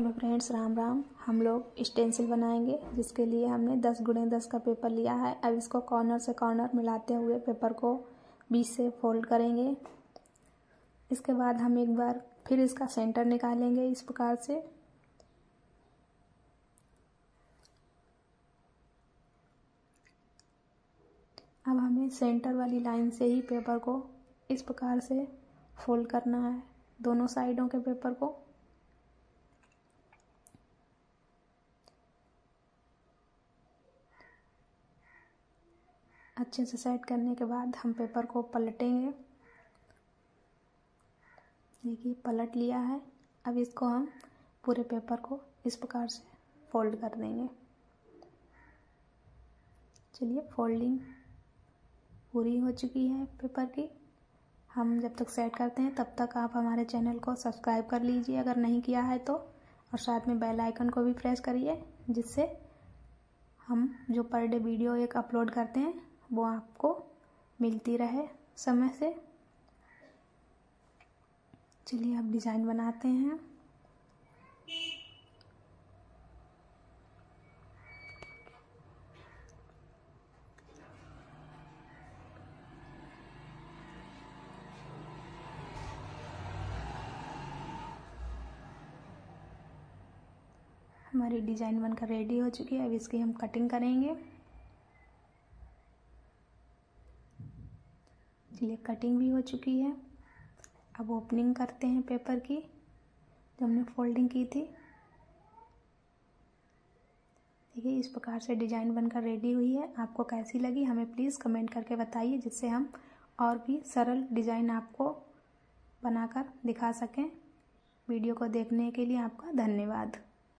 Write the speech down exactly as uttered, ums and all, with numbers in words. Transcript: Hello friends, Ram Ram. हम लोग stencil बनाएंगे जिसके लिए हमने दस गुणे दस का पेपर लिया है। अब इसको कॉर्नर से कॉर्नर मिलाते हुए पेपर को बीच से फोल्ड करेंगे। इसके बाद हम एक बार फिर इसका सेंटर निकालेंगे इस प्रकार से। अब हमें सेंटर वाली लाइन से ही पेपर को इस प्रकार से फोल्ड करना है, दोनों साइडों के पेपर को। अच्छे से सेट करने के बाद हम पेपर को पलटेंगे। देखिए, पलट लिया है। अब इसको हम पूरे पेपर को इस प्रकार से फोल्ड कर देंगे। चलिए, फोल्डिंग पूरी हो चुकी है पेपर की। हम जब तक सेट करते हैं तब तक आप हमारे चैनल को सब्सक्राइब कर लीजिए अगर नहीं किया है तो, और साथ में बेल आइकन को भी प्रेस करिए, जिससे हम जो पर डे वीडियो एक अपलोड करते हैं वो आपको मिलती रहे समय से। चलिए, अब डिज़ाइन बनाते हैं। हमारी डिज़ाइन बनकर रेडी हो चुकी है। अब इसकी हम कटिंग करेंगे। चलिए, कटिंग भी हो चुकी है। अब ओपनिंग करते हैं पेपर की, जो हमने फोल्डिंग की थी। देखिए, इस प्रकार से डिज़ाइन बनकर रेडी हुई है। आपको कैसी लगी हमें प्लीज़ कमेंट करके बताइए, जिससे हम और भी सरल डिज़ाइन आपको बनाकर दिखा सकें। वीडियो को देखने के लिए आपका धन्यवाद।